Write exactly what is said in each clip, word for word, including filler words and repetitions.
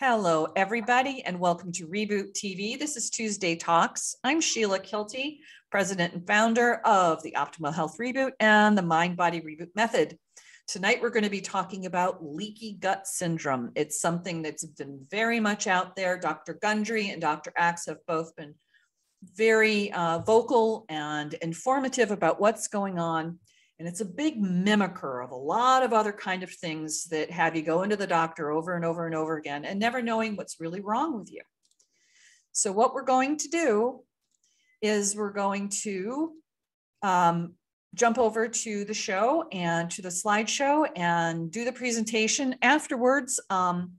Hello, everybody, and welcome to Reboot T V. This is Tuesday Talks. I'm Sheila Kilty, president and founder of the Optimal Health Reboot and the Mind Body Reboot Method. Tonight, we're going to be talking about leaky gut syndrome. It's something that's been very much out there. Doctor Gundry and Doctor Axe have both been very uh, vocal and informative about what's going on. And it's a big mimicker of a lot of other kind of things that have you go into the doctor over and over and over again and never knowing what's really wrong with you. So what we're going to do is we're going to um, jump over to the show and to the slideshow and do the presentation. Afterwards, um,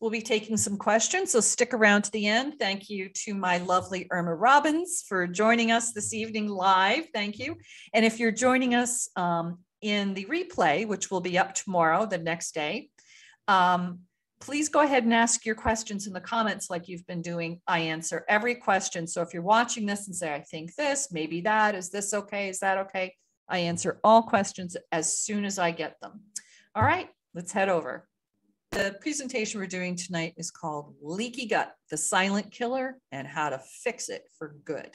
we'll be taking some questions, so stick around to the end. Thank you to my lovely Irma Robbins for joining us this evening live. Thank you. And if you're joining us um, in the replay, which will be up tomorrow, the next day, um, please go ahead and ask your questions in the comments like you've been doing. I answer every question. So if you're watching this and say, I think this, maybe that, is this okay? Is that okay? I answer all questions as soon as I get them. All right, let's head over. The presentation we're doing tonight is called Leaky Gut, the Silent Killer and How to Fix It for Good.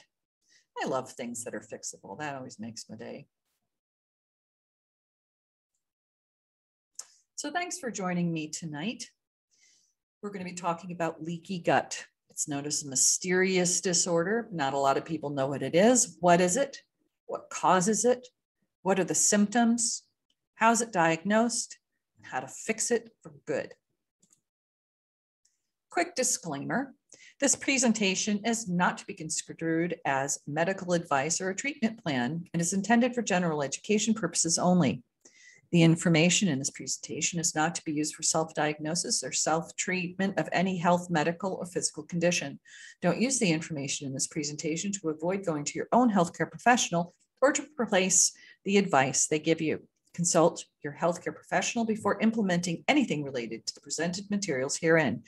I love things that are fixable. That always makes my day. So thanks for joining me tonight. We're going to be talking about leaky gut. It's known as a mysterious disorder. Not a lot of people know what it is. What is it? What causes it? What are the symptoms? How is it diagnosed? How to fix it for good. Quick disclaimer, this presentation is not to be construed as medical advice or a treatment plan and is intended for general education purposes only. The information in this presentation is not to be used for self-diagnosis or self-treatment of any health, medical, or physical condition. Don't use the information in this presentation to avoid going to your own healthcare professional or to replace the advice they give you. Consult your healthcare professional before implementing anything related to the presented materials herein.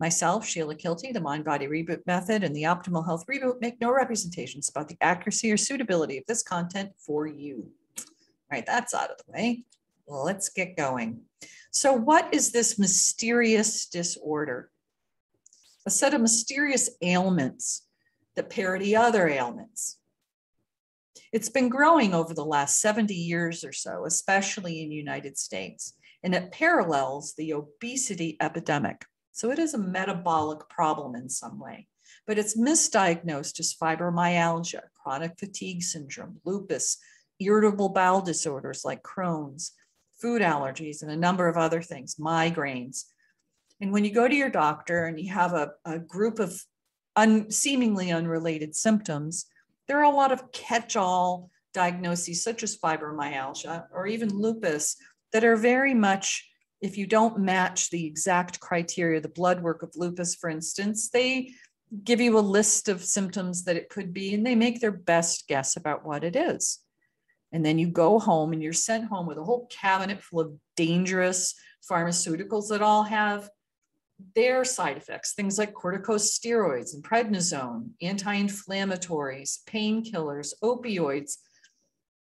Myself, Sheila Kilty, the Mind Body Reboot Method, and the Optimal Health Reboot make no representations about the accuracy or suitability of this content for you. All right, that's out of the way. Let's get going. So what is this mysterious disorder? A set of mysterious ailments that parody other ailments. It's been growing over the last seventy years or so, especially in the United States, and it parallels the obesity epidemic. So it is a metabolic problem in some way, but it's misdiagnosed as fibromyalgia, chronic fatigue syndrome, lupus, irritable bowel disorders like Crohn's, food allergies, and a number of other things, migraines. And when you go to your doctor and you have a, a group of un, seemingly unrelated symptoms, there are a lot of catch-all diagnoses such as fibromyalgia or even lupus that are very much, if you don't match the exact criteria, the blood work of lupus, for instance, they give you a list of symptoms that it could be, and they make their best guess about what it is. And then you go home and you're sent home with a whole cabinet full of dangerous pharmaceuticals that all have their side effects, things like corticosteroids and prednisone, anti-inflammatories, painkillers, opioids,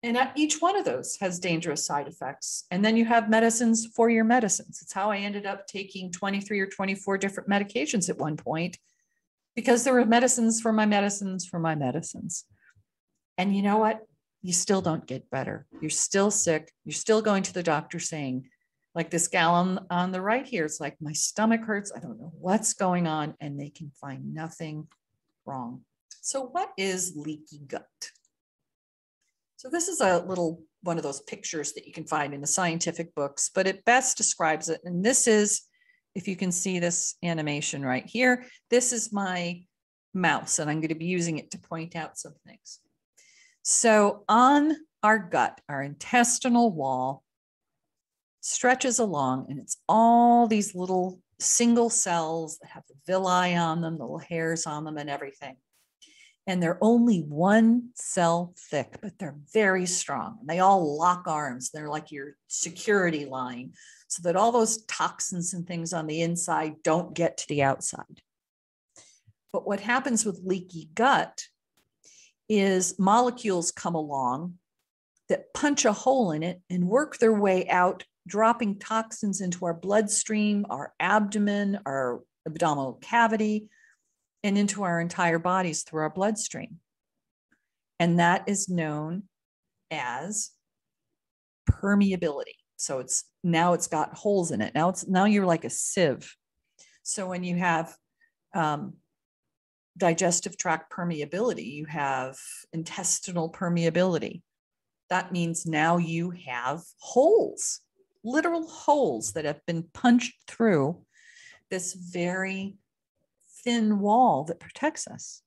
and each one of those has dangerous side effects. And then you have medicines for your medicines. It's how I ended up taking twenty-three or twenty-four different medications at one point because there were medicines for my medicines for my medicines. And you know what? You still don't get better. You're still sick. You're still going to the doctor saying, like this gal on, on the right here, it's like, my stomach hurts. I don't know what's going on. And they can find nothing wrong. So what is leaky gut? So this is a little one of those pictures that you can find in the scientific books, but it best describes it. And this is, if you can see this animation right here, this is my mouse, and I'm going to be using it to point out some things. So on our gut, our intestinal wall, stretches along, and it's all these little single cells that have the villi on them, the little hairs on them and everything. And they're only one cell thick, but they're very strong. They all lock arms. They're like your security line so that all those toxins and things on the inside don't get to the outside. But what happens with leaky gut is molecules come along that punch a hole in it and work their way out dropping toxins into our bloodstream, our abdomen, our abdominal cavity, and into our entire bodies through our bloodstream. And that is known as permeability. So it's now it's got holes in it. Now it's now you're like a sieve. So when you have um, digestive tract permeability, you have intestinal permeability. That means now you have holes, literal holes that have been punched through this very thin wall that protects us.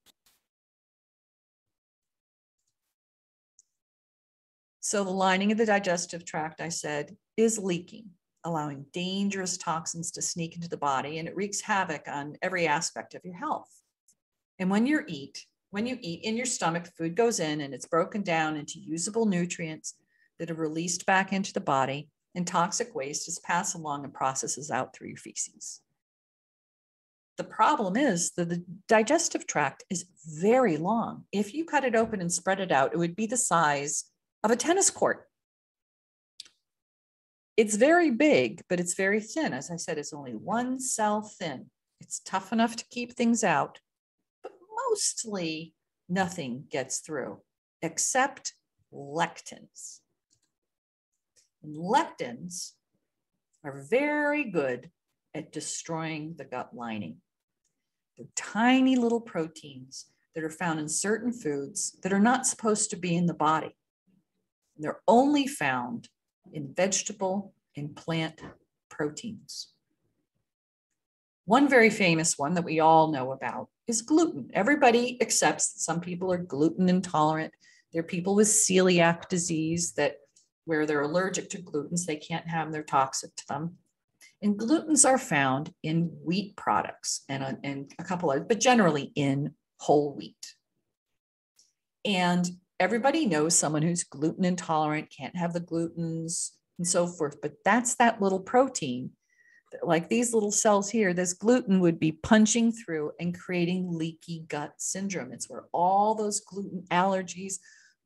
So the lining of the digestive tract, I said, is leaking, allowing dangerous toxins to sneak into the body, and it wreaks havoc on every aspect of your health. And when you eat, when you eat in your stomach, food goes in and it's broken down into usable nutrients that are released back into the body, and toxic waste is passed along and processes out through your feces. The problem is that the digestive tract is very long. If you cut it open and spread it out, it would be the size of a tennis court. It's very big, but it's very thin. As I said, it's only one cell thin. It's tough enough to keep things out, but mostly nothing gets through except lectins. And lectins are very good at destroying the gut lining. They're tiny little proteins that are found in certain foods that are not supposed to be in the body. They're only found in vegetable and plant proteins. One very famous one that we all know about is gluten. Everybody accepts that some people are gluten intolerant. There are people with celiac disease that where they're allergic to glutens, they can't have them, they're toxic to them. And glutens are found in wheat products and, and a couple of, but generally in whole wheat. And everybody knows someone who's gluten intolerant, can't have the glutens and so forth, but that's that little protein, like these little cells here, this gluten would be punching through and creating leaky gut syndrome. It's where all those gluten allergies,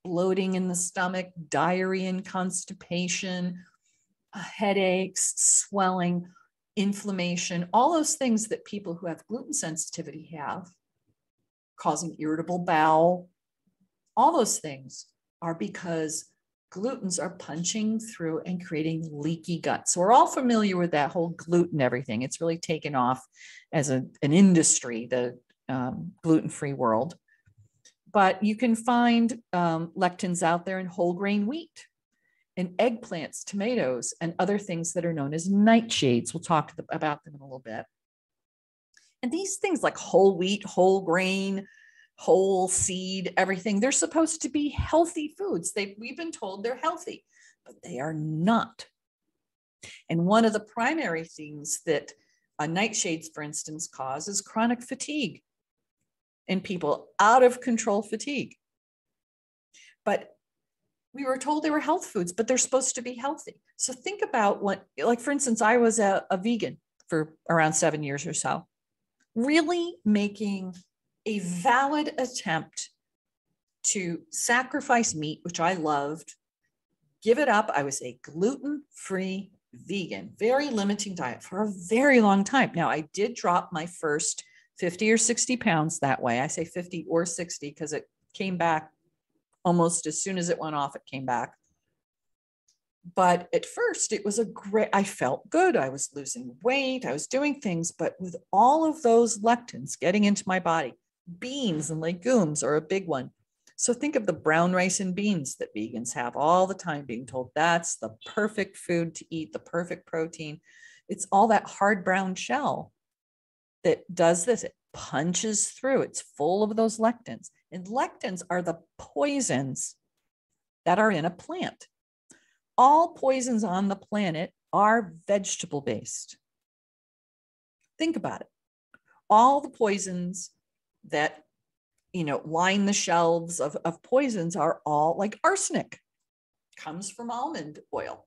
bloating in the stomach, diarrhea and constipation, headaches, swelling, inflammation, all those things that people who have gluten sensitivity have, causing irritable bowel, all those things are because glutens are punching through and creating leaky gut. So we're all familiar with that whole gluten everything. It's really taken off as a, an industry, the um, gluten-free world. But you can find um, lectins out there in whole grain wheat, and eggplants, tomatoes, and other things that are known as nightshades. We'll talk about them in a little bit. And these things like whole wheat, whole grain, whole seed, everything, they're supposed to be healthy foods. They've, we've been told they're healthy, but they are not. And one of the primary things that uh, nightshades, for instance, cause is chronic fatigue and people out of control fatigue. But we were told they were health foods, but they're supposed to be healthy. So think about what, like, for instance, I was a, a vegan for around seven years or so, really making a valid attempt to sacrifice meat, which I loved, give it up. I was a gluten-free vegan, very limiting diet for a very long time. Now, I did drop my first fifty or sixty pounds that way. I say fifty or sixty because it came back almost as soon as it went off, it came back. But at first it was a great, I felt good. I was losing weight. I was doing things, but with all of those lectins getting into my body, beans and legumes are a big one. So think of the brown rice and beans that vegans have all the time, being told that's the perfect food to eat, the perfect protein. It's all that hard brown shell that does this. It punches through. It's full of those lectins. And lectins are the poisons that are in a plant. All poisons on the planet are vegetable based. Think about it. All the poisons that, you know, line the shelves of, of poisons are all, like arsenic comes from almond oil.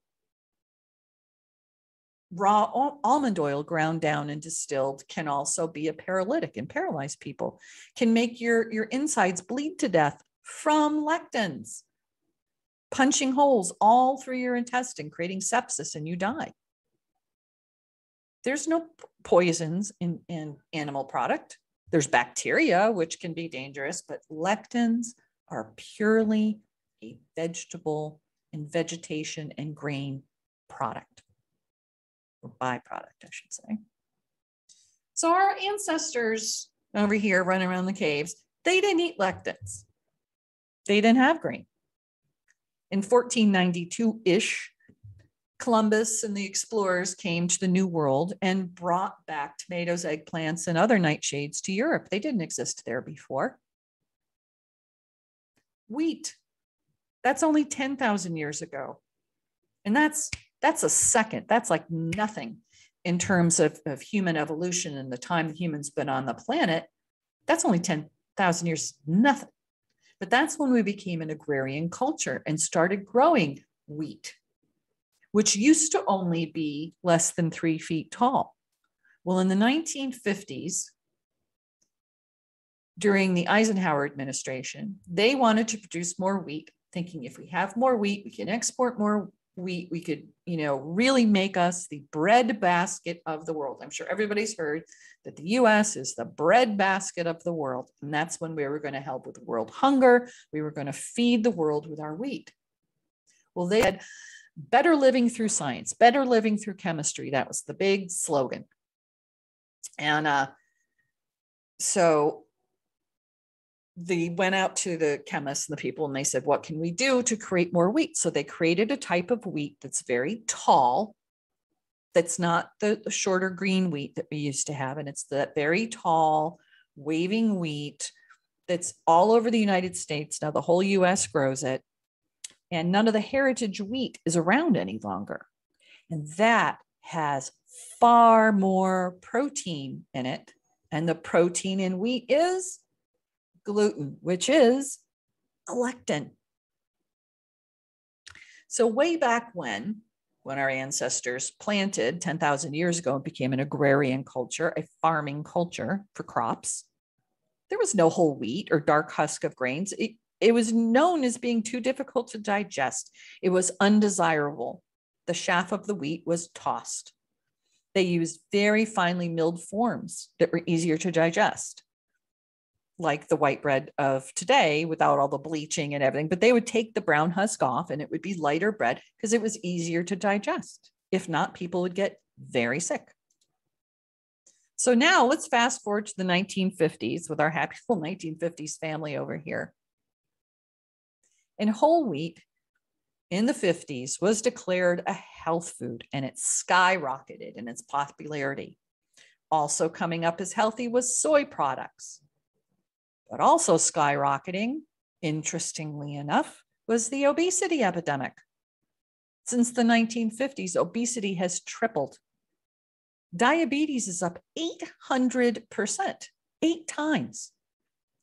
Raw almond oil ground down and distilled can also be a paralytic and paralyze people, can make your, your insides bleed to death from lectins. punching holes all through your intestine, creating sepsis, and you die. There's no poisons in, in animal product. There's bacteria, which can be dangerous, but lectins are purely a vegetable and vegetation and grain product, or byproduct, I should say. So our ancestors over here running around the caves, they didn't eat lectins. They didn't have grain. In fourteen ninety-two-ish, Columbus and the explorers came to the New World and brought back tomatoes, eggplants, and other nightshades to Europe. They didn't exist there before. Wheat, that's only ten thousand years ago. And that's, that's a second. That's like nothing in terms of, of human evolution and the time humans been on the planet. That's only ten thousand years, nothing. But that's when we became an agrarian culture and started growing wheat, which used to only be less than three feet tall. Well, in the nineteen fifties, during the Eisenhower administration, they wanted to produce more wheat, thinking if we have more wheat, we can export more wheat, we could, you know, really make us the breadbasket of the world. I'm sure everybody's heard that the U S is the breadbasket of the world. And that's when we were going to help with world hunger. We were going to feed the world with our wheat. Well, they had better living through science, better living through chemistry. That was the big slogan. And uh, so they went out to the chemists and the people, and they said, what can we do to create more wheat? So they created a type of wheat that's very tall. That's not the, the shorter green wheat that we used to have. And it's that very tall waving wheat that's all over the United States. Now the whole U S grows it. And none of the heritage wheat is around any longer. And that has far more protein in it. And the protein in wheat is gluten, which is a lectin. So way back when, when our ancestors planted ten thousand years ago and became an agrarian culture, a farming culture for crops, there was no whole wheat or dark husk of grains. It, It was known as being too difficult to digest. It was undesirable. The chaff of the wheat was tossed. They used very finely milled forms that were easier to digest, like the white bread of today without all the bleaching and everything, but they would take the brown husk off and it would be lighter bread because it was easier to digest. If not, people would get very sick. So now let's fast forward to the nineteen fifties with our happy little nineteen fifties family over here. And whole wheat in the fifties was declared a health food, and it skyrocketed in its popularity. Also coming up as healthy was soy products, but also skyrocketing, interestingly enough, was the obesity epidemic. Since the nineteen fifties, obesity has tripled. Diabetes is up eight hundred percent, eight times.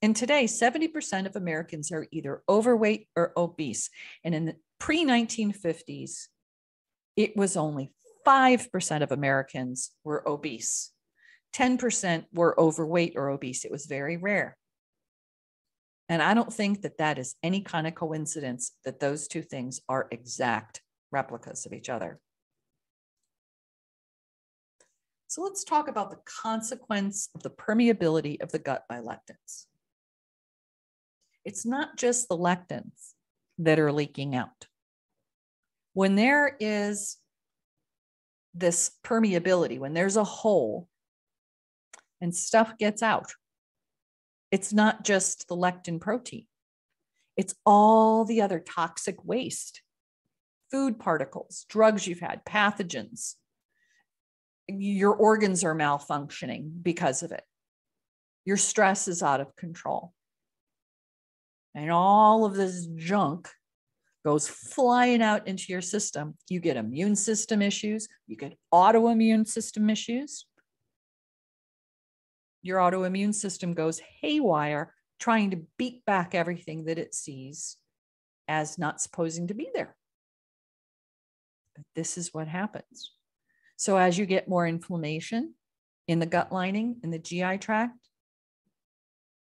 And today, seventy percent of Americans are either overweight or obese. And in the pre nineteen fifties, it was only five percent of Americans were obese. ten percent were overweight or obese. It was very rare. And I don't think that that is any kind of coincidence that those two things are exact replicas of each other. So let's talk about the consequence of the permeability of the gut by lectins. It's not just the lectins that are leaking out. When there is this permeability, when there's a hole and stuff gets out, it's not just the lectin protein. It's all the other toxic waste, food particles, drugs you've had, pathogens. Your organs are malfunctioning because of it. Your stress is out of control. And all of this junk goes flying out into your system. You get immune system issues. You get autoimmune system issues. Your autoimmune system goes haywire, trying to beat back everything that it sees as not supposing to be there. But this is what happens. So as you get more inflammation in the gut lining, in the G I tract,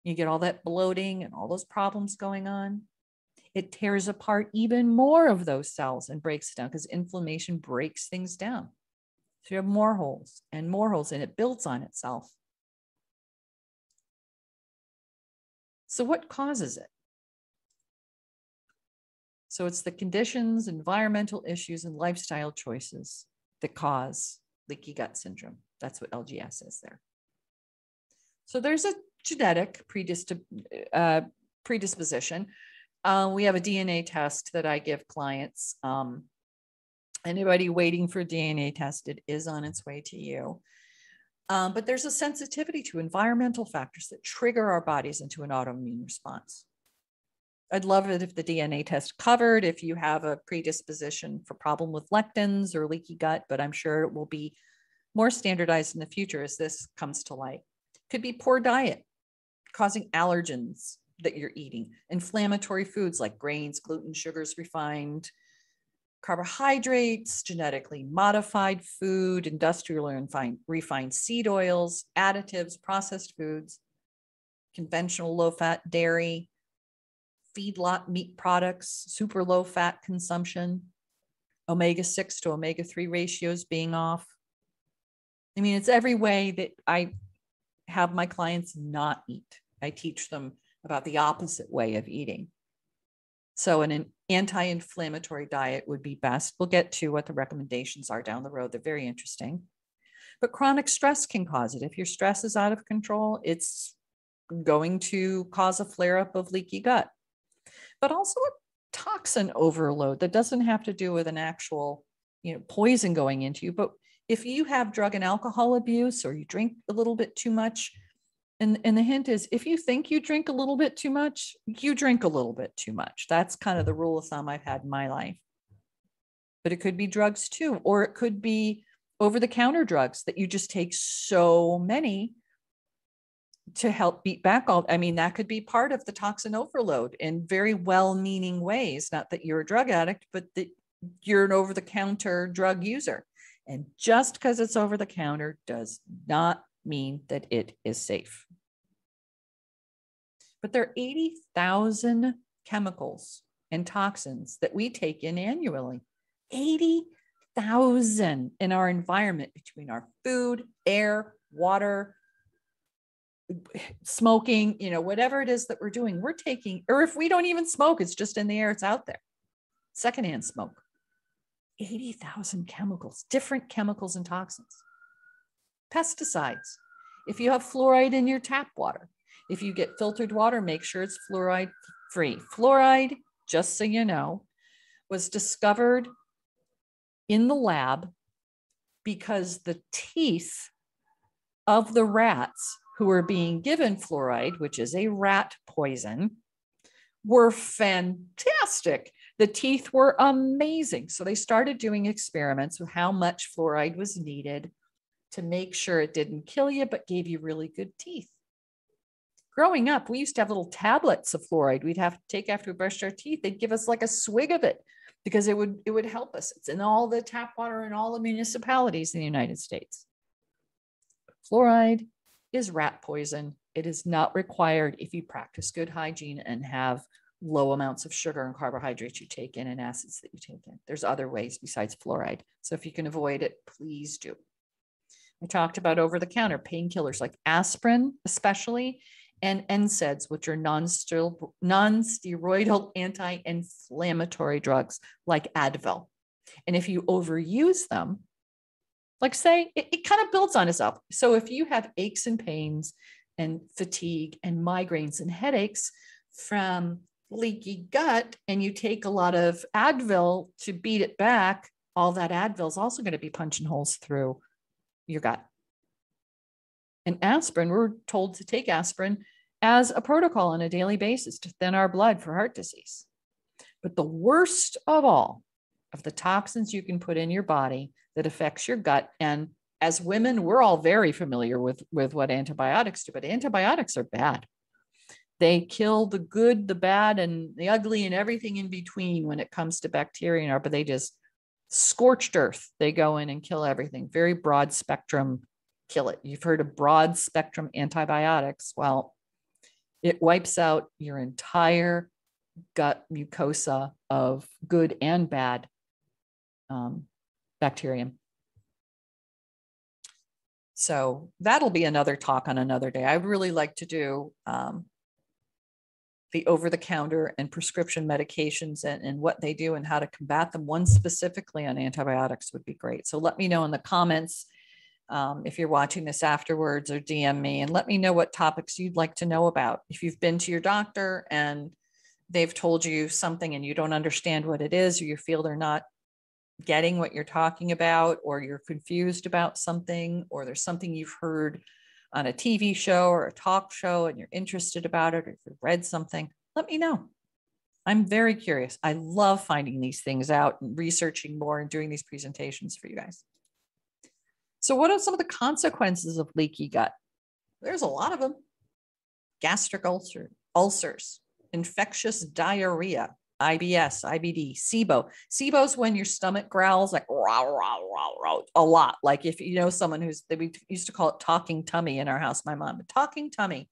you get all that bloating and all those problems going on. it tears apart even more of those cells and breaks it down, because inflammation breaks things down. So you have more holes and more holes, and it builds on itself. So what causes it? So it's the conditions, environmental issues, and lifestyle choices that cause leaky gut syndrome. That's what L G S is there. So there's a genetic predisp uh, predisposition. Uh, we have a D N A test that I give clients. Um, anybody waiting for a D N A test, it is on its way to you. Um, but there's a sensitivity to environmental factors that trigger our bodies into an autoimmune response. I'd love it if the D N A test covered if you have a predisposition for problem with lectins or leaky gut, but I'm sure it will be more standardized in the future as this comes to light. Could be poor diet, causing allergens that you're eating, inflammatory foods like grains, gluten, sugars, refined carbohydrates, genetically modified food, industrial and refined seed oils, additives, processed foods, conventional low-fat dairy, feedlot meat products, super low-fat consumption, omega six to omega three ratios being off. I mean, it's every way that I have my clients not eat. I teach them about the opposite way of eating. So an anti-inflammatory diet would be best. We'll get to what the recommendations are down the road. They're very interesting. But chronic stress can cause it. If your stress is out of control, it's going to cause a flare-up of leaky gut. But also a toxin overload that doesn't have to do with an actual, you know, poison going into you. But if you have drug and alcohol abuse, or you drink a little bit too much, and, and the hint is, if you think you drink a little bit too much, you drink a little bit too much. That's kind of the rule of thumb I've had in my life. But it could be drugs too, or it could be over-the-counter drugs that you just take so many to help beat back all, I mean, that could be part of the toxin overload in very well-meaning ways, not that you're a drug addict, but that you're an over-the-counter drug user. And just because it's over-the-counter does not mean that it is safe. But there are eighty thousand chemicals and toxins that we take in annually, eighty thousand in our environment, between our food, air, water, smoking, you know, whatever it is that we're doing, we're taking, or if we don't even smoke, it's just in the air, it's out there. Secondhand smoke, eighty thousand chemicals, different chemicals and toxins. Pesticides. If you have fluoride in your tap water, if you get filtered water, make sure it's fluoride free. Fluoride, just so you know, was discovered in the lab because the teeth of the rats who were being given fluoride, which is a rat poison, were fantastic. The teeth were amazing. So they started doing experiments with how much fluoride was needed to make sure it didn't kill you, but gave you really good teeth. Growing up, we used to have little tablets of fluoride we'd have to take after we brushed our teeth. They'd give us like a swig of it because it would, it would help us. It's in all the tap water in all the municipalities in the United States. But fluoride is rat poison. It is not required if you practice good hygiene and have low amounts of sugar and carbohydrates you take in and acids that you take in. There's other ways besides fluoride. So if you can avoid it, please do. I talked about over-the-counter painkillers like aspirin, especially, and N SAIDs, which are non-steroidal anti-inflammatory drugs like Advil. And if you overuse them, like say, it, it kind of builds on itself. So if you have aches and pains and fatigue and migraines and headaches from leaky gut, and you take a lot of Advil to beat it back, all that Advil is also going to be punching holes through your gut. And aspirin, we're told to take aspirin as a protocol on a daily basis to thin our blood for heart disease. But the worst of all of the toxins you can put in your body that affects your gut, and as women, we're all very familiar with, with what antibiotics do, but antibiotics are bad. They kill the good, the bad, and the ugly, and everything in between when it comes to bacteria, and but they just scorched earth. They go in and kill everything. Very broad spectrum, kill it. You've heard of broad spectrum antibiotics. Well, it wipes out your entire gut mucosa of good and bad um, bacterium. So that'll be another talk on another day. I really like to do um, the over-the-counter and prescription medications and, and what they do and how to combat them. One specifically on antibiotics would be great. So let me know in the comments um, if you're watching this afterwards, or D M me and let me know what topics you'd like to know about. If you've been to your doctor and they've told you something and you don't understand what it is, or you feel they're not getting what you're talking about, or you're confused about something, or there's something you've heard on a T V show or a talk show and you're interested about it, or if you've read something, let me know. I'm very curious. I love finding these things out and researching more and doing these presentations for you guys. So what are some of the consequences of leaky gut? There's a lot of them. Gastric ulcer, ulcers, infectious diarrhea, I B S, I B D, SIBO. SIBO is when your stomach growls like rah, rah, rah, rah, a lot. Like if you know someone who's, we used to call it talking tummy in our house, my mom, talking tummy.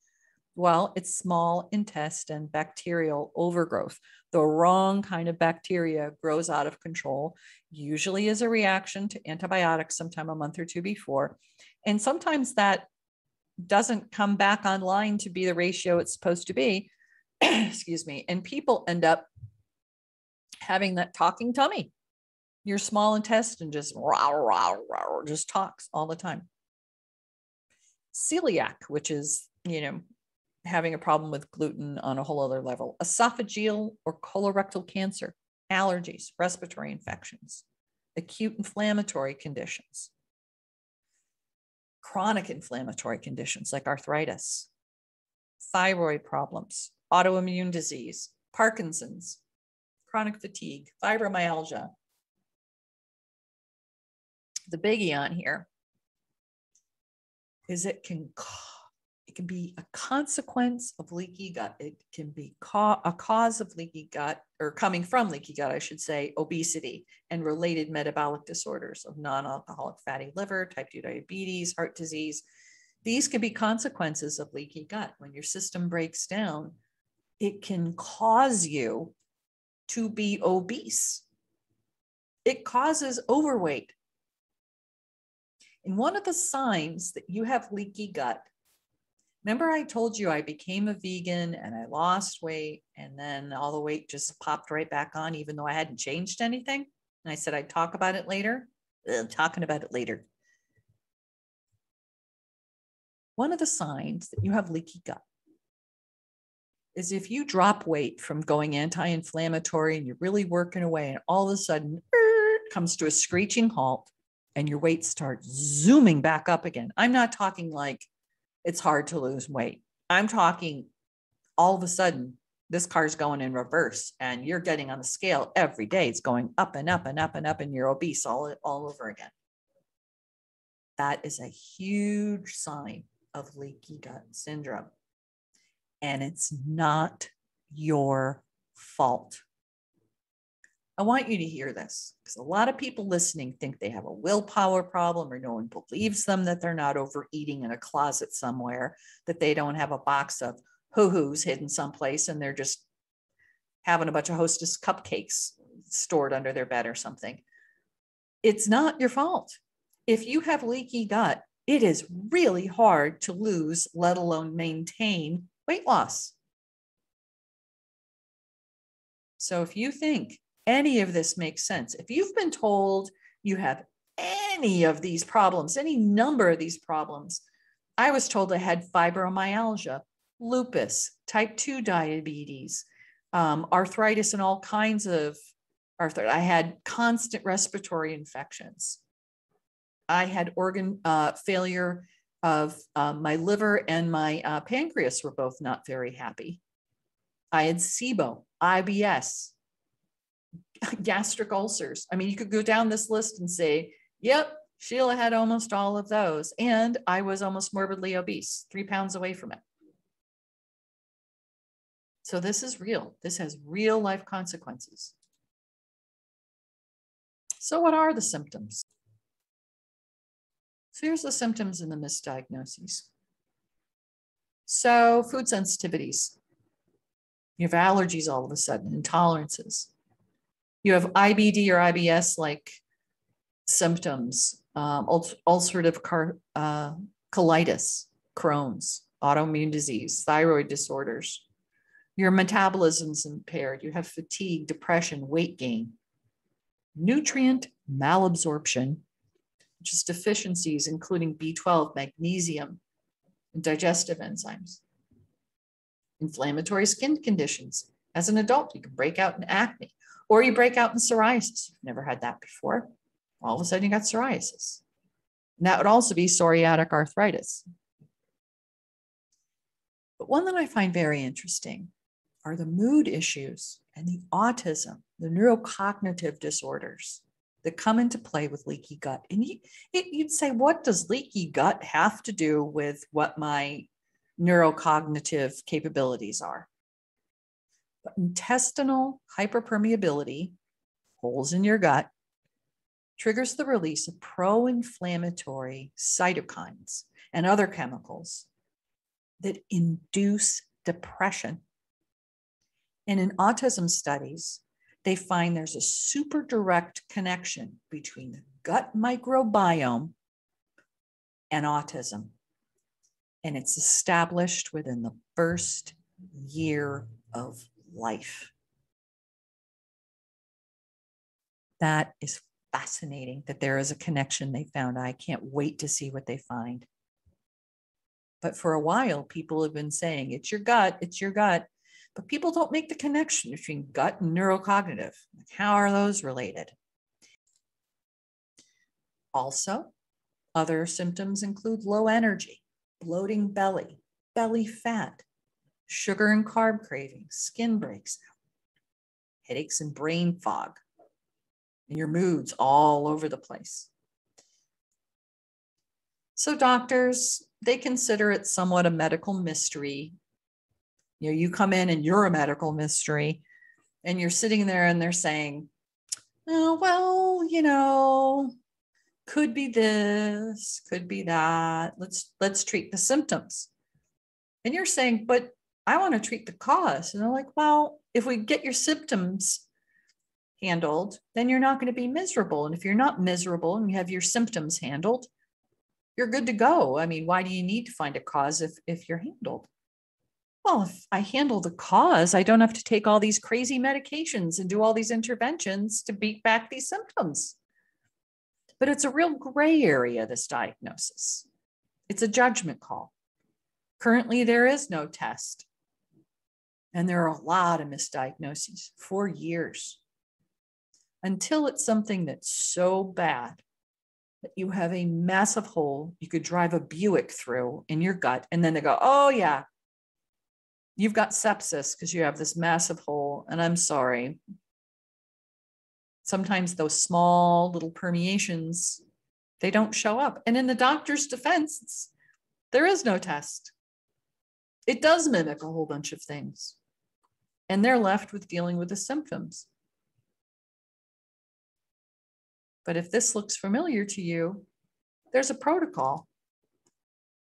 Well, it's small intestine bacterial overgrowth. The wrong kind of bacteria grows out of control, usually as a reaction to antibiotics sometime a month or two before. And sometimes that doesn't come back online to be the ratio it's supposed to be. Excuse me. And people end up having that talking tummy. Your small intestine just rah, rah, rah, just talks all the time. Celiac, which is, you know, having a problem with gluten on a whole other level. Esophageal or colorectal cancer, allergies, respiratory infections, acute inflammatory conditions, chronic inflammatory conditions like arthritis, thyroid problems, autoimmune disease, Parkinson's, chronic fatigue, fibromyalgia. The biggie on here is it can, it can be a consequence of leaky gut. It can be ca- a cause of leaky gut, or coming from leaky gut, I should say, obesity and related metabolic disorders of non-alcoholic fatty liver, type two diabetes, heart disease. These can be consequences of leaky gut. When your system breaks down, it can cause you to be obese. It causes overweight. And one of the signs that you have leaky gut, remember I told you I became a vegan and I lost weight and then all the weight just popped right back on, even though I hadn't changed anything. And I said, I'd talk about it later. I'm talking about it later. One of the signs that you have leaky gut is if you drop weight from going anti-inflammatory and you're really working away and all of a sudden er, comes to a screeching halt and your weight starts zooming back up again. I'm not talking like it's hard to lose weight. I'm talking all of a sudden this car's going in reverse and you're getting on the scale every day. It's going up and up and up and up and you're obese all, all over again. That is a huge sign of leaky gut syndrome. And it's not your fault. I want you to hear this because a lot of people listening think they have a willpower problem or no one believes them that they're not overeating in a closet somewhere, that they don't have a box of hoo-hoos hidden someplace and they're just having a bunch of Hostess cupcakes stored under their bed or something. It's not your fault. If you have leaky gut, it is really hard to lose, let alone maintain weight loss. So if you think any of this makes sense, if you've been told you have any of these problems, any number of these problems, I was told I had fibromyalgia, lupus, type two diabetes, um, arthritis and all kinds of arthritis. I had constant respiratory infections. I had organ uh, failure of uh, my liver and my uh, pancreas were both not very happy. I had SIBO, I B S, gastric ulcers. I mean, you could go down this list and say, yep, Sheila had almost all of those. And I was almost morbidly obese, three pounds away from it. So this is real. This has real life consequences. So what are the symptoms? So here's the symptoms and the misdiagnoses. So food sensitivities. You have allergies all of a sudden, intolerances. You have I B D or I B S-like symptoms, um, ulcerative car, uh, colitis, Crohn's, autoimmune disease, thyroid disorders. Your metabolism's impaired. You have fatigue, depression, weight gain, nutrient malabsorption, which is deficiencies, including B twelve, magnesium, and digestive enzymes. Inflammatory skin conditions. As an adult, you can break out in acne, or you break out in psoriasis. You've never had that before. All of a sudden, you got psoriasis. And that would also be psoriatic arthritis. But one that I find very interesting are the mood issues and the autism, the neurocognitive disorders that come into play with leaky gut. And you, it, you'd say, what does leaky gut have to do with what my neurocognitive capabilities are? But intestinal hyperpermeability, holes in your gut, triggers the release of pro-inflammatory cytokines and other chemicals that induce depression. And in autism studies, they find there's a super direct connection between the gut microbiome and autism. And it's established within the first year of life. That is fascinating that there is a connection they found. I can't wait to see what they find. But for a while, people have been saying, it's your gut, it's your gut. But people don't make the connection between gut and neurocognitive. How are those related? Also, other symptoms include low energy, bloating belly, belly fat, sugar and carb cravings, skin breaks, headaches and brain fog, and your moods all over the place. So doctors, they consider it somewhat a medical mystery. You know, you come in and you're a medical mystery and you're sitting there and they're saying, oh, well, you know, could be this, could be that. Let's, let's treat the symptoms. And you're saying, but I want to treat the cause. And they're like, well, if we get your symptoms handled, then you're not going to be miserable. And if you're not miserable and you have your symptoms handled, you're good to go. I mean, why do you need to find a cause if, if you're handled? Well, if I handle the cause, I don't have to take all these crazy medications and do all these interventions to beat back these symptoms. But it's a real gray area, this diagnosis. It's a judgment call. Currently, there is no test. And there are a lot of misdiagnoses for years until it's something that's so bad that you have a massive hole you could drive a Buick through in your gut. And then they go, oh, yeah. You've got sepsis because you have this massive hole, and I'm sorry. Sometimes those small little permeations, they don't show up. And in the doctor's defense, there is no test. It does mimic a whole bunch of things. And they're left with dealing with the symptoms. But if this looks familiar to you, there's a protocol.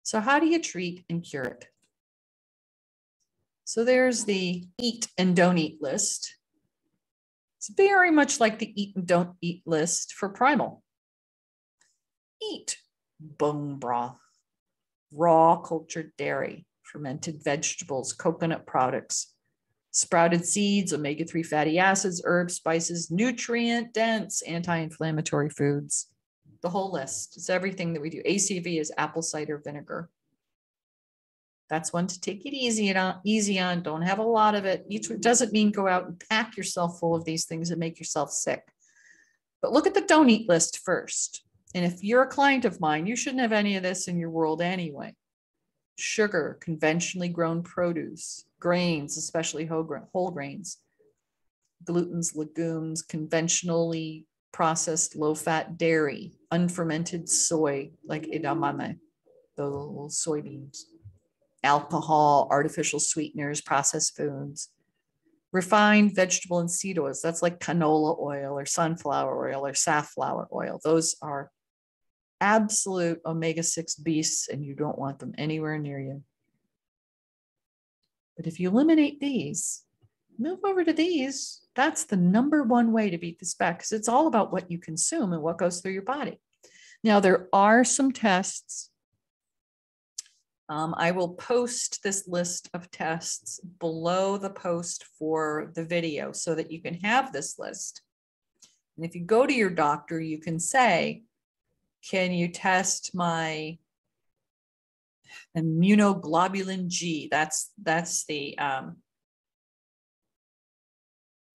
So how do you treat and cure it? So there's the eat and don't eat list. It's very much like the eat and don't eat list for primal. Eat bone broth, raw cultured dairy, fermented vegetables, coconut products, sprouted seeds, omega three fatty acids, herbs, spices, nutrient dense, anti-inflammatory foods. The whole list. It's everything that we do. A C V is apple cider vinegar. That's one to take it easy on, easy on. Don't have a lot of it. Each one doesn't mean go out and pack yourself full of these things and make yourself sick. But look at the don't eat list first. And if you're a client of mine, you shouldn't have any of this in your world anyway. Sugar, conventionally grown produce, grains, especially whole grains, glutens, legumes, conventionally processed low-fat dairy, unfermented soy like edamame, those little soybeans. Alcohol, artificial sweeteners, processed foods, refined vegetable and seed oils. That's like canola oil or sunflower oil or safflower oil. Those are absolute omega six beasts and you don't want them anywhere near you. But if you eliminate these, move over to these. That's the number one way to beat this back, because it's all about what you consume and what goes through your body. Now, there are some tests. Um, I will post this list of tests below the post for the video so that you can have this list. And if you go to your doctor, you can say, can you test my immunoglobulin G? That's, that's the um,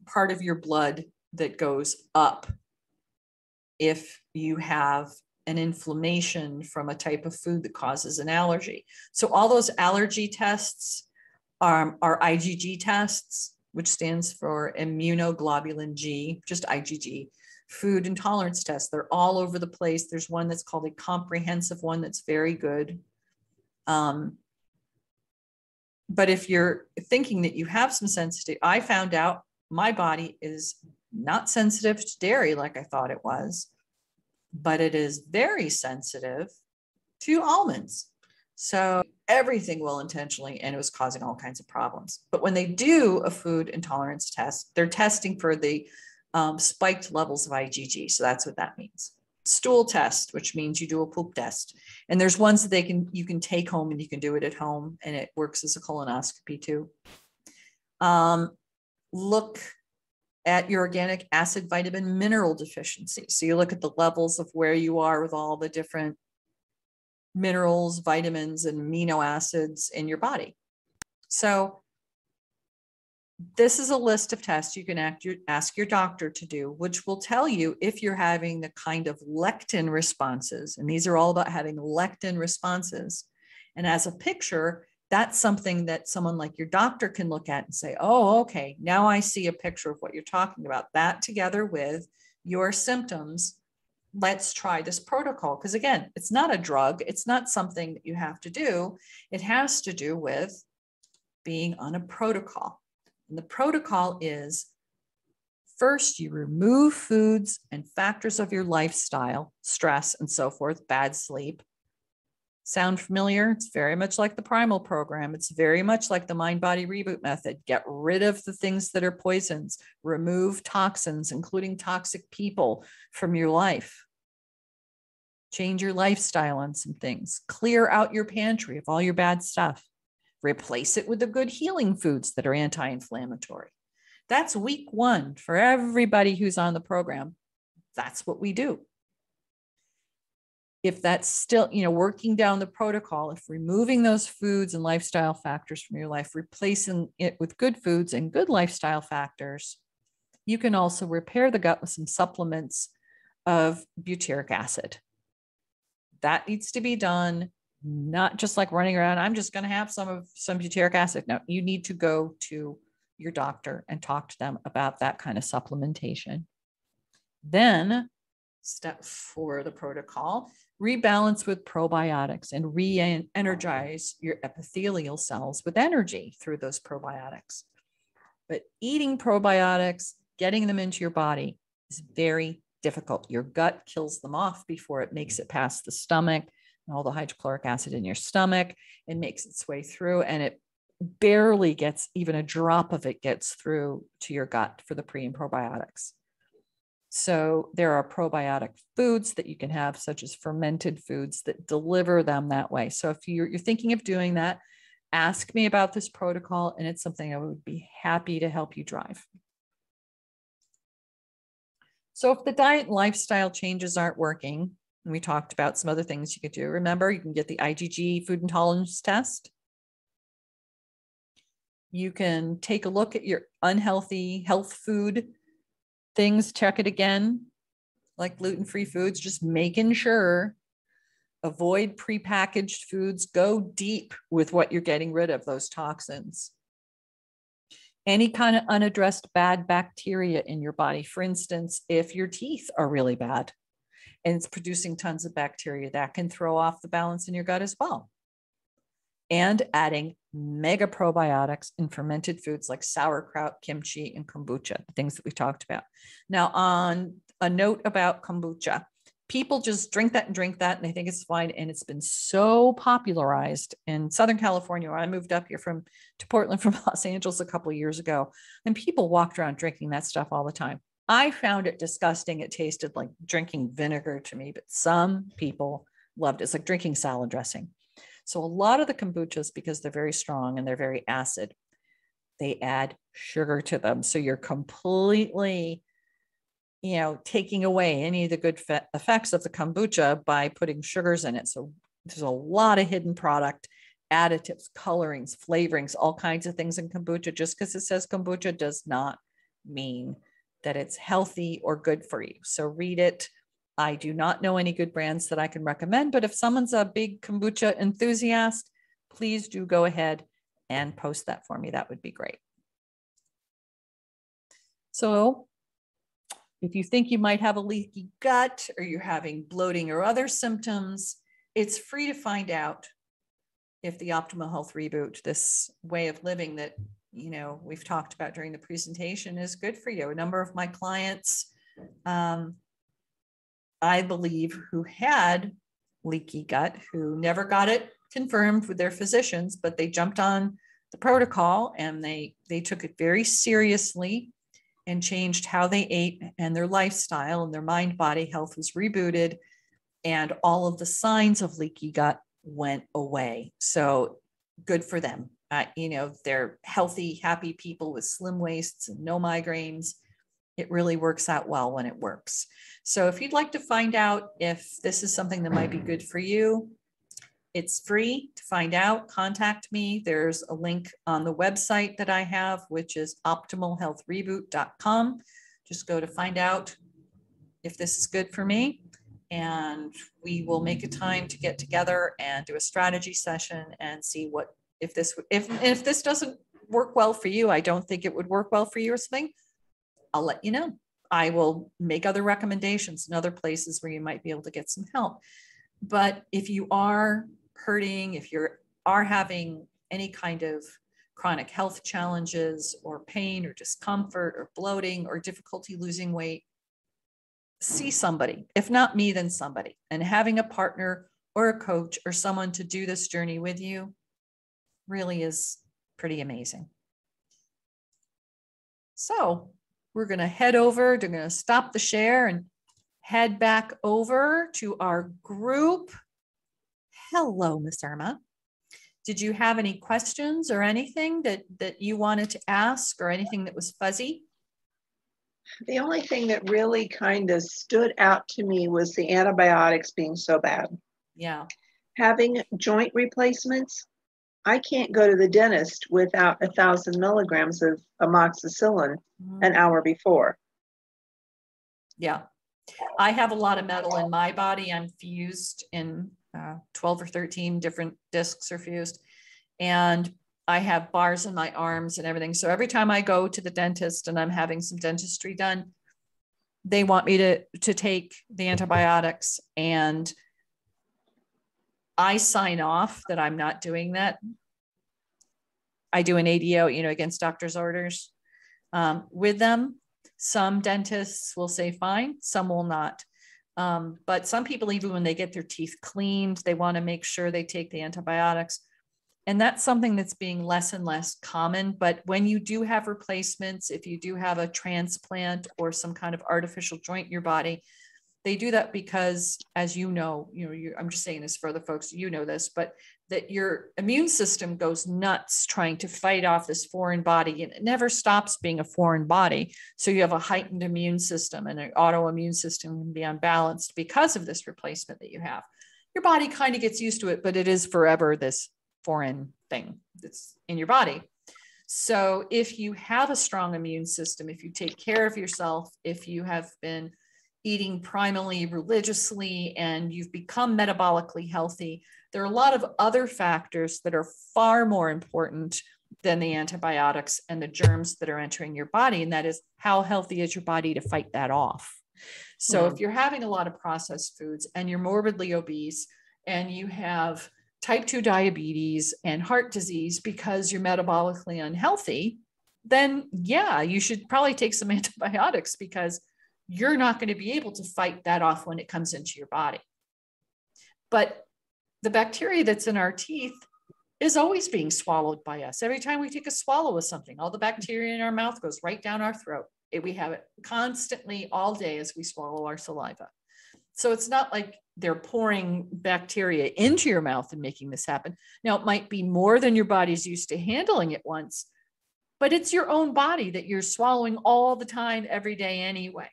part of your blood that goes up if you have an inflammation from a type of food that causes an allergy. So all those allergy tests are, are I G G tests, which stands for immunoglobulin G, just I G G, food intolerance tests. They're all over the place. There's one that's called a comprehensive one that's very good. Um, but if you're thinking that you have some sensitivity, I found out my body is not sensitive to dairy like I thought it was, but it is very sensitive to almonds. So everything well intentionally, and it was causing all kinds of problems. But when they do a food intolerance test, they're testing for the um, spiked levels of I G G. So that's what that means. Stool test, which means you do a poop test. And there's ones that they can, you can take home, and you can do it at home, and it works as a colonoscopy too. Um, look at your organic acid, vitamin, mineral deficiency. So you look at the levels of where you are with all the different minerals, vitamins, and amino acids in your body. So this is a list of tests you can act, you, ask your doctor to do, which will tell you if you're having the kind of lectin responses. And these are all about having lectin responses. And as a picture, that's something that someone like your doctor can look at and say, oh, okay, now I see a picture of what you're talking about. That together with your symptoms, let's try this protocol. Because again, it's not a drug. It's not something that you have to do. It has to do with being on a protocol. And the protocol is, first, you remove foods and factors of your lifestyle, stress and so forth, bad sleep. Sound familiar? It's very much like the Primal program. It's very much like the Mind Body Reboot Method. Get rid of the things that are poisons. Remove toxins, including toxic people, from your life. Change your lifestyle on some things. Clear out your pantry of all your bad stuff. Replace it with the good healing foods that are anti-inflammatory. That's week one for everybody who's on the program. That's what we do. If that's still, you know, working down the protocol, if removing those foods and lifestyle factors from your life, replacing it with good foods and good lifestyle factors, you can also repair the gut with some supplements of butyric acid. That needs to be done, not just like running around, I'm just going to have some of some butyric acid. No, you need to go to your doctor and talk to them about that kind of supplementation. Then step four of the protocol, rebalance with probiotics and re-energize your epithelial cells with energy through those probiotics. But eating probiotics, getting them into your body is very difficult. Your gut kills them off before it makes it past the stomach, and all the hydrochloric acid in your stomach, it makes its way through, and it barely gets, even a drop of it gets through to your gut for the pre and probiotics. So there are probiotic foods that you can have, such as fermented foods, that deliver them that way. So if you're, you're thinking of doing that, ask me about this protocol, and it's something I would be happy to help you drive. So if the diet and lifestyle changes aren't working, and we talked about some other things you could do. Remember, you can get the I G G food intolerance test. You can take a look at your unhealthy health food things, check it again, like gluten-free foods, just making sure, avoid prepackaged foods, go deep with what you're getting rid of, those toxins. Any kind of unaddressed bad bacteria in your body. For instance, if your teeth are really bad and it's producing tons of bacteria, that can throw off the balance in your gut as well. And adding mega probiotics in fermented foods like sauerkraut, kimchi, and kombucha, the things that we talked about. Now, on a note about kombucha, people just drink that and drink that, and they think it's fine. And it's been so popularized in Southern California. I moved up here from to Portland from Los Angeles a couple of years ago, and people walked around drinking that stuff all the time. I found it disgusting. It tasted like drinking vinegar to me, but some people loved it. It's like drinking salad dressing. So a lot of the kombuchas, because they're very strong and they're very acid, they add sugar to them. So you're completely, you know, taking away any of the good fe- effects of the kombucha by putting sugars in it. So there's a lot of hidden product, additives, colorings, flavorings, all kinds of things in kombucha. Just because it says kombucha does not mean that it's healthy or good for you. So read it. I do not know any good brands that I can recommend, but if someone's a big kombucha enthusiast, please do go ahead and post that for me. That would be great. So if you think you might have a leaky gut or you're having bloating or other symptoms, it's free to find out if the Optimal Health Reboot, this way of living that, you know, we've talked about during the presentation, is good for you. A number of my clients, um, I believe, who had leaky gut, who never got it confirmed with their physicians, but they jumped on the protocol and they, they took it very seriously and changed how they ate and their lifestyle, and their mind body health was rebooted, and all of the signs of leaky gut went away. So good for them. Uh, you know, they're healthy, happy people with slim waists and no migraines. It really works out well when it works. So if you'd like to find out if this is something that might be good for you, it's free to find out. Contact me. There's a link on the website that I have, which is optimal health reboot dot com. Just go to find out if this is good for me, and we will make a time to get together and do a strategy session and see what, if this, if, if this doesn't work well for you, I don't think it would work well for you or something, I'll let you know. I will make other recommendations and other places where you might be able to get some help. But if you are hurting, if you are having any kind of chronic health challenges or pain or discomfort or bloating or difficulty losing weight, see somebody. If not me, then somebody. And having a partner or a coach or someone to do this journey with you really is pretty amazing. So we're going to head over, they're going to stop the share and head back over to our group. Hello, Miss Irma. Did you have any questions or anything that, that you wanted to ask, or anything that was fuzzy? The only thing that really kind of stood out to me was the antibiotics being so bad. Yeah. Having joint replacements, I can't go to the dentist without a thousand milligrams of amoxicillin mm-hmm. an hour before. Yeah. I have a lot of metal in my body. I'm fused in uh, twelve or thirteen different discs are fused, and I have bars in my arms and everything. So every time I go to the dentist and I'm having some dentistry done, they want me to, to take the antibiotics, and I sign off that I'm not doing that. I do an A D O, you know, against doctor's orders um, with them. Some dentists will say fine, some will not. Um, but some people, even when they get their teeth cleaned, they want to make sure they take the antibiotics. And that's something that's being less and less common. But when you do have replacements, if you do have a transplant or some kind of artificial joint in your body, they do that because, as you know, you know, you, I'm just saying this for other folks, you know this, but that your immune system goes nuts trying to fight off this foreign body, and it never stops being a foreign body. So you have a heightened immune system, and an autoimmune system can be unbalanced because of this replacement that you have. Your body kind of gets used to it, but it is forever this foreign thing that's in your body. So if you have a strong immune system, if you take care of yourself, if you have been eating primally religiously, and you've become metabolically healthy, there are a lot of other factors that are far more important than the antibiotics and the germs that are entering your body. And that is, how healthy is your body to fight that off? So mm-hmm. if you're having a lot of processed foods, and you're morbidly obese, and you have type two diabetes and heart disease because you're metabolically unhealthy, then yeah, you should probably take some antibiotics, because you're not going to be able to fight that off when it comes into your body. But the bacteria that's in our teeth is always being swallowed by us. Every time we take a swallow of something, all the bacteria in our mouth goes right down our throat. It, we have it constantly all day as we swallow our saliva. So it's not like they're pouring bacteria into your mouth and making this happen. Now, it might be more than your body's used to handling at once, but it's your own body that you're swallowing all the time, every day anyway.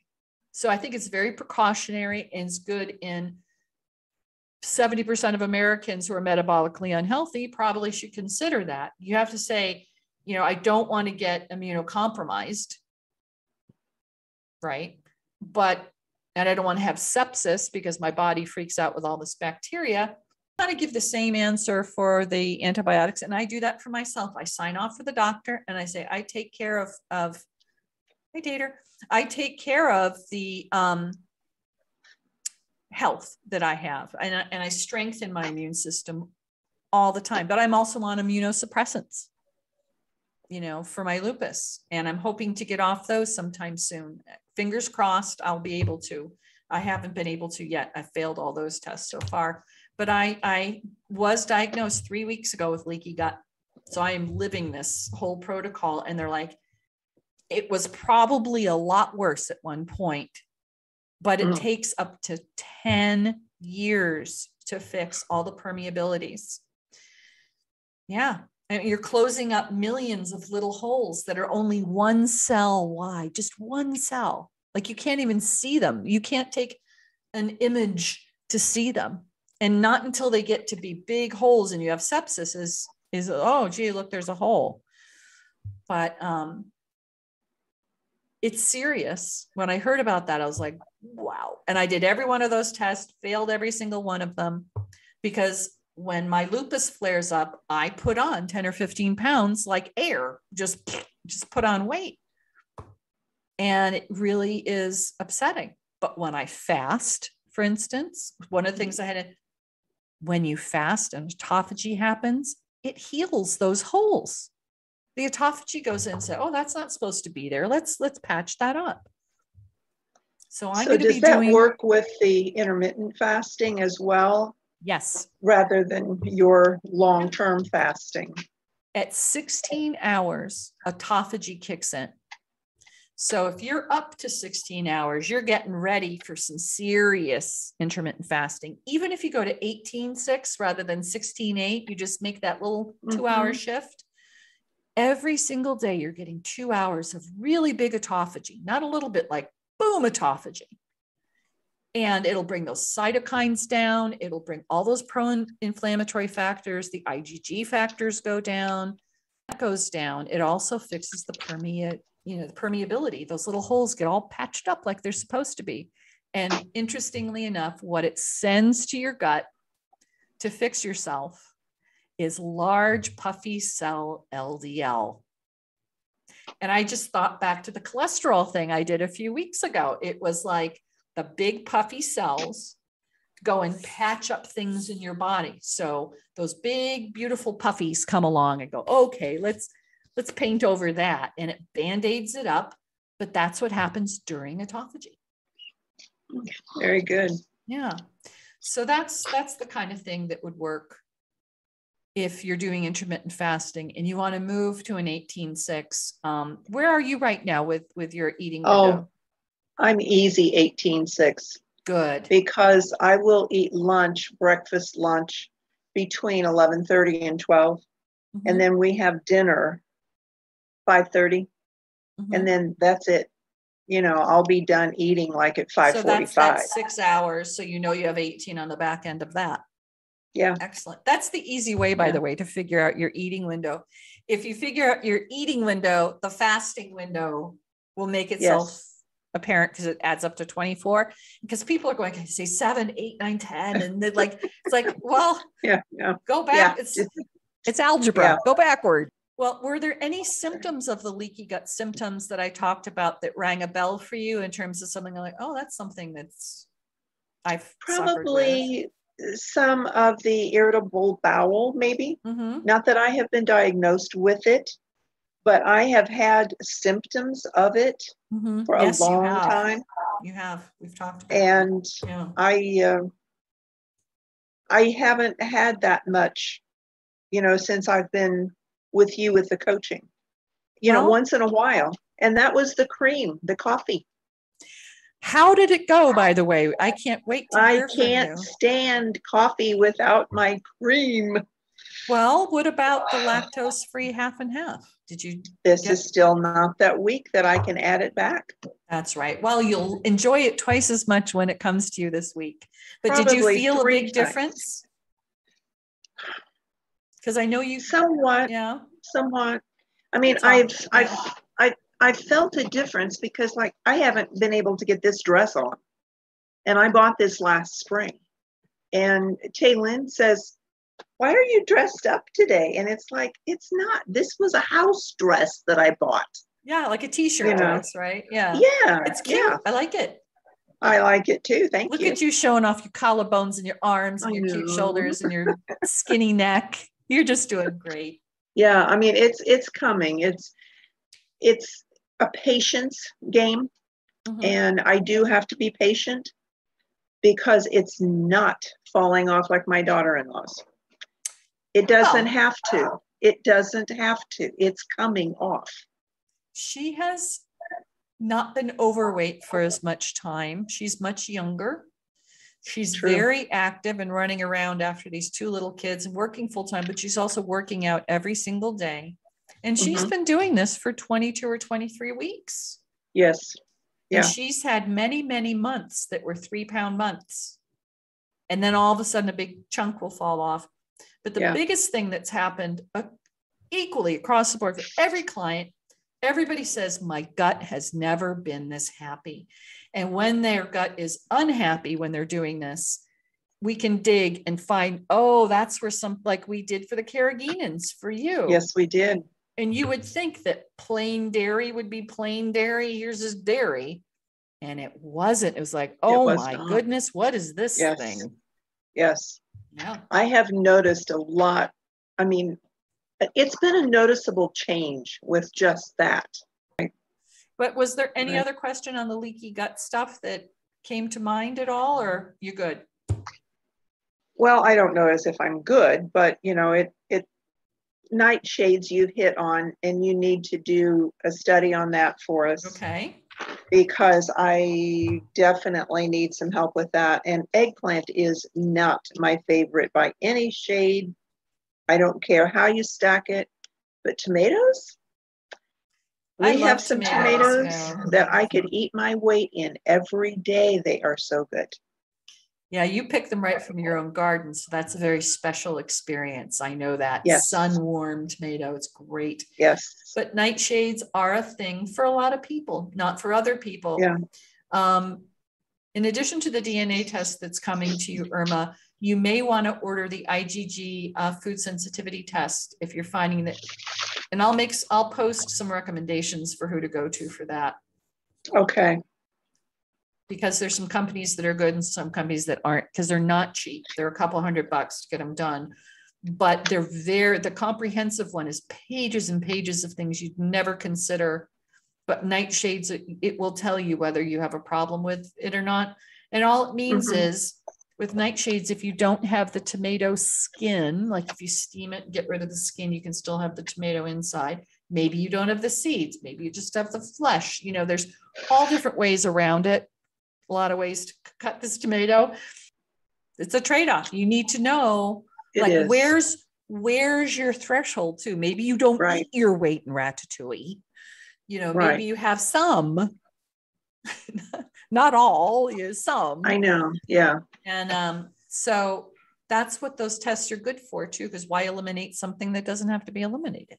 So I think it's very precautionary and it's good in seventy percent of Americans who are metabolically unhealthy probably should consider that. You have to say, you know, I don't want to get immunocompromised, right? But and I don't want to have sepsis because my body freaks out with all this bacteria. I kind of give the same answer for the antibiotics. And I do that for myself. I sign off for the doctor and I say, I take care of, of hey, Dater, I take care of the um, health that I have. And I, and I strengthen my immune system all the time. But I'm also on immunosuppressants, you know, for my lupus. And I'm hoping to get off those sometime soon. Fingers crossed, I'll be able to. I haven't been able to yet. I failed all those tests so far. But I, I was diagnosed three weeks ago with leaky gut. So I am living this whole protocol. And they're like, it was probably a lot worse at one point, but it mm. takes up to ten years to fix all the permeabilities. Yeah. And you're closing up millions of little holes that are only one cell wide, just one cell. Like you can't even see them. You can't take an image to see them. And not until they get to be big holes and you have sepsis is, is oh, gee, look, there's a hole. But um, it's serious. When I heard about that, I was like, wow. And I did every one of those tests, failed every single one of them because when my lupus flares up, I put on ten or fifteen pounds like air, just, just put on weight. And it really is upsetting. But when I fast, for instance, one of the things I had, to, when you fast and autophagy happens, it heals those holes. The autophagy goes in and says, oh, that's not supposed to be there. Let's, let's patch that up. So I'm so going to be doing- So does that work with the intermittent fasting as well? Yes. Rather than your long-term fasting. At sixteen hours, autophagy kicks in. So if you're up to sixteen hours, you're getting ready for some serious intermittent fasting. Even if you go to eighteen six rather than sixteen eight, you just make that little two-hour mm-hmm. shift. Every single day, you're getting two hours of really big autophagy, not a little bit like boom autophagy. And it'll bring those cytokines down. It'll bring all those pro-inflammatory factors. The I G G factors go down. That goes down. It also fixes the permeate, you know, the permeability. Those little holes get all patched up like they're supposed to be. And interestingly enough, what it sends to your gut to fix yourself is large puffy cell L D L. And I just thought back to the cholesterol thing I did a few weeks ago. It was like, the big puffy cells go and patch up things in your body. So those big, beautiful puffies come along and go, okay, let's, let's paint over that. And it band-aids it up, but that's what happens during autophagy. Very good. Yeah. So that's, that's the kind of thing that would work if you're doing intermittent fasting and you want to move to an eighteen six. Um, where are you right now with, with your eating window? Oh. I'm easy eighteen six. Good. Because I will eat lunch, breakfast, lunch between eleven thirty and twelve. Mm-hmm. And then we have dinner five thirty. Mm-hmm. And then that's it. You know, I'll be done eating like at five forty-five. So that's, that's six hours. So, you know, you have eighteen on the back end of that. Yeah. Excellent. That's the easy way, by yeah. the way, to figure out your eating window. If you figure out your eating window, the fasting window will make itself yes. apparent because it adds up to twenty-four because people are going to say seven, eight, nine, ten. And they're like, it's like, well, yeah, yeah. go back. Yeah. It's, it's algebra, yeah. go backward. Well, were there any symptoms of the leaky gut symptoms that I talked about that rang a bell for you in terms of something like, oh, that's something that's I've probably some of the irritable bowel, maybe mm-hmm. not that I have been diagnosed with it, but I have had symptoms of it mm-hmm. for yes, a long you time. You have. We've talked about and it. Yeah. I, uh, I haven't had that much, you know, since I've been with you with the coaching, you well, know, once in a while. And that was the cream, the coffee. How did it go, by the way? I can't wait to hear from you. I can't stand coffee without my cream. Well, what about the lactose-free half and half? Did you? This is still not that week that I can add it back. That's right. Well, you'll enjoy it twice as much when it comes to you this week. But did you feel a big difference? Because I know you somewhat. Yeah, somewhat. I mean, I've, I've, I've. I felt a difference because like I haven't been able to get this dress on, and I bought this last spring, and Taylin says, why are you dressed up today? And it's like, it's not, this was a house dress that I bought. Yeah. Like a t-shirt you know? dress, right? Yeah. Yeah. It's cute. Yeah. I like it. I like it too. Thank Look you. Look at you showing off your collarbones and your arms and I your know. cute shoulders and your skinny neck. You're just doing great. Yeah. I mean, it's, it's coming. It's, it's, a patience game. Mm-hmm. And I do have to be patient because it's not falling off like my daughter-in-law's. It doesn't oh. have to. It doesn't have to. It's coming off. She has not been overweight for as much time. She's much younger. She's True. very active and running around after these two little kids and working full time, but she's also working out every single day. And she's mm-hmm. been doing this for twenty-two or twenty-three weeks. Yes. Yeah. And she's had many, many months that were three pound months. And then all of a sudden a big chunk will fall off. But the yeah. biggest thing that's happened uh, equally across the board for every client, everybody says, my gut has never been this happy. And when their gut is unhappy, when they're doing this, we can dig and find, oh, that's where some, like we did for the carrageenans for you. Yes, we did. And you would think that plain dairy would be plain dairy. Here's this dairy. And it wasn't. It was like, oh was my not. goodness, what is this yes. thing? Yes. Yeah. I have noticed a lot. I mean, it's been a noticeable change with just that. But was there any right. other question on the leaky gut stuff that came to mind at all, or you good? Well, I don't know as if I'm good, but you know, it, it, nightshades you've hit on, and you need to do a study on that for us. Okay. Because I definitely need some help with that. And eggplant is not my favorite by any shade. I don't care how you stack it, but tomatoes? We have some tomatoes, tomatoes that I could eat my weight in every day. They are so good. Yeah, you pick them right from your own garden. So that's a very special experience. I know that. Yes. Sun-warm tomato, it's great. Yes. But nightshades are a thing for a lot of people, not for other people. Yeah. Um, in addition to the D N A test that's coming to you, Irma, you may want to order the I G G uh, food sensitivity test if you're finding that. And I'll make, I'll post some recommendations for who to go to for that. Okay. Because there's some companies that are good and some companies that aren't, because they're not cheap. They're a couple hundred bucks to get them done, but they're very, the comprehensive one is pages and pages of things you'd never consider, but nightshades, it will tell you whether you have a problem with it or not. And all it means mm-hmm. is with nightshades, if you don't have the tomato skin, like if you steam it and get rid of the skin, you can still have the tomato inside. Maybe you don't have the seeds. Maybe you just have the flesh. You know, there's all different ways around it. A lot of ways to cut this tomato. It's a trade-off. You need to know, it like, is. where's where's your threshold too? Maybe you don't right. eat your weight in ratatouille. You know, right. maybe you have some, not all, you know, some. I know, yeah. And um, so that's what those tests are good for too, because why eliminate something that doesn't have to be eliminated?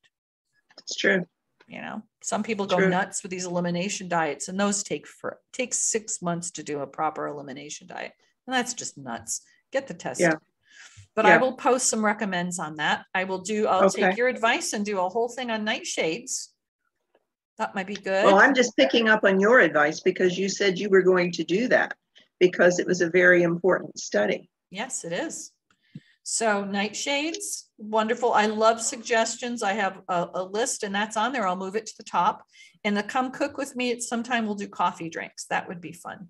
It's true. You know, some people go True. nuts with these elimination diets, and those take for take six months to do a proper elimination diet. And that's just nuts. Get the test. Yeah. But yeah. I will post some recommends on that. I will do, I'll okay. take your advice and do a whole thing on nightshades. That might be good. Well, I'm just picking up on your advice because you said you were going to do that because it was a very important study. Yes, it is. So nightshades, wonderful. I love suggestions. I have a, a list and that's on there. I'll move it to the top. And the come cook with me at some time, we'll do coffee drinks. That would be fun.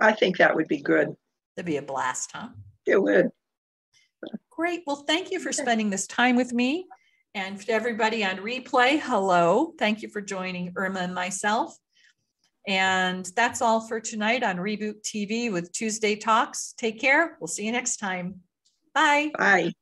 I think that would be good. That'd be a blast, huh? It would. Great. Well, thank you for spending this time with me. And to everybody on replay, hello. Thank you for joining Irma and myself. And that's all for tonight on Reboot T V with Tuesday Talks. Take care. We'll see you next time. Bye. Bye.